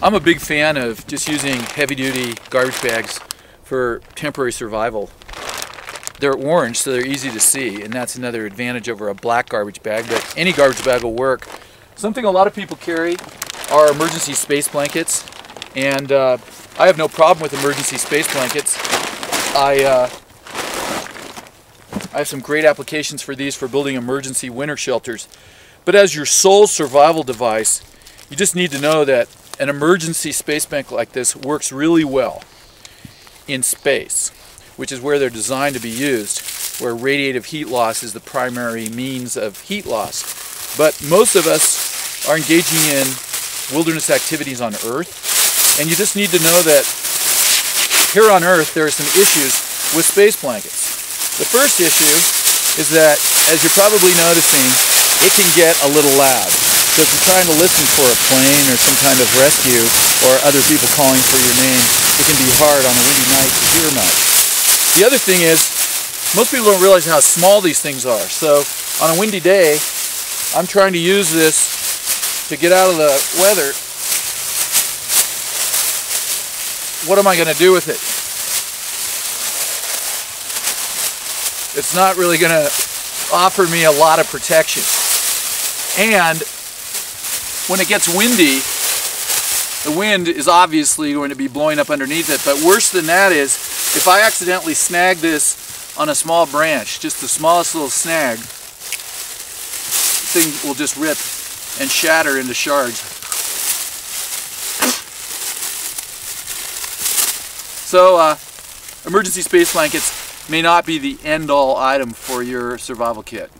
I'm a big fan of just using heavy-duty garbage bags for temporary survival. They're orange, so they're easy to see, and that's another advantage over a black garbage bag, but any garbage bag will work. Something a lot of people carry are emergency space blankets, and I have no problem with emergency space blankets. I have some great applications for these for building emergency winter shelters. But as your sole survival device, you just need to know that an emergency space bank like this works really well in space, which is where they're designed to be used, where radiative heat loss is the primary means of heat loss. But most of us are engaging in wilderness activities on Earth, and you just need to know that here on Earth there are some issues with space blankets. The first issue is that, as you're probably noticing, it can get a little loud. So if you're trying to listen for a plane or some kind of rescue or other people calling for your name, it can be hard on a windy night to hear much. The other thing is, most people don't realize how small these things are. So on a windy day, I'm trying to use this to get out of the weather. What am I going to do with it? It's not really going to offer me a lot of protection. And when it gets windy, the wind is obviously going to be blowing up underneath it, but worse than that is, if I accidentally snag this on a small branch, just the smallest little snag, the thing will just rip and shatter into shards. So emergency space blankets may not be the end-all item for your survival kit.